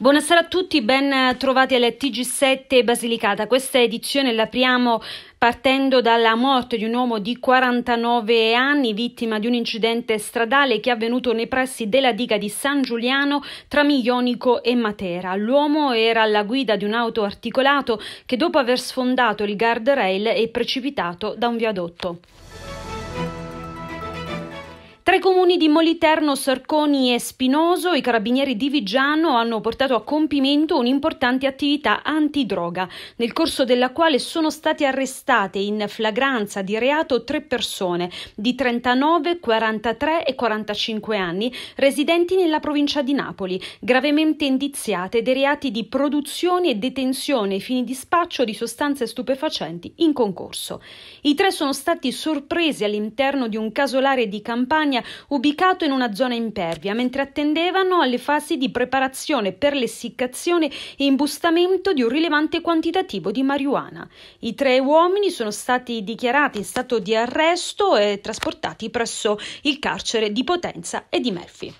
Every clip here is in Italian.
Buonasera a tutti, ben trovati al TG7 Basilicata. Questa edizione la apriamo partendo dalla morte di un uomo di 49 anni, vittima di un incidente stradale che è avvenuto nei pressi della diga di San Giuliano tra Miglionico e Matera. L'uomo era alla guida di un'auto articolato che dopo aver sfondato il guardrail è precipitato da un viadotto. Tra i comuni di Moliterno, Sarconi e Spinoso, i carabinieri di Viggiano hanno portato a compimento un'importante attività antidroga, nel corso della quale sono state arrestate in flagranza di reato 3 persone di 39, 43 e 45 anni, residenti nella provincia di Napoli, gravemente indiziate dei reati di produzione e detenzione ai fini di spaccio di sostanze stupefacenti in concorso. I 3 sono stati sorpresi all'interno di un casolare di campagna ubicato in una zona impervia, mentre attendevano alle fasi di preparazione per l'essiccazione e imbustamento di un rilevante quantitativo di marijuana. I 3 uomini sono stati dichiarati in stato di arresto e trasportati presso il carcere di Potenza e di Murphy.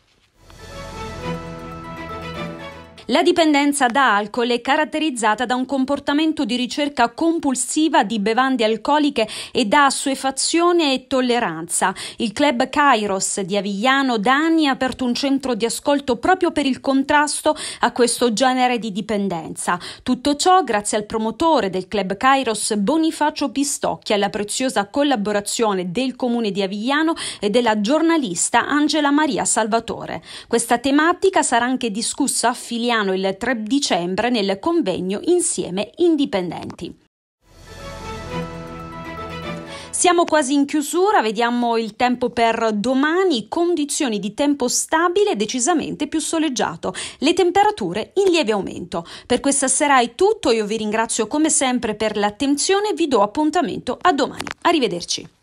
La dipendenza da alcol è caratterizzata da un comportamento di ricerca compulsiva di bevande alcoliche e da assuefazione e tolleranza. Il club Kairos di Avigliano da anni ha aperto un centro di ascolto proprio per il contrasto a questo genere di dipendenza. Tutto ciò grazie al promotore del club Kairos Bonifacio Pistocchi, alla preziosa collaborazione del comune di Avigliano e della giornalista Angela Maria Salvatore. Questa tematica sarà anche discussa a Avigliano il 3 dicembre nel convegno Insieme Indipendenti. Siamo quasi in chiusura, vediamo il tempo per domani, condizioni di tempo stabile e decisamente più soleggiato, le temperature in lieve aumento. Per questa sera è tutto, io vi ringrazio come sempre per l'attenzione e vi do appuntamento a domani. Arrivederci.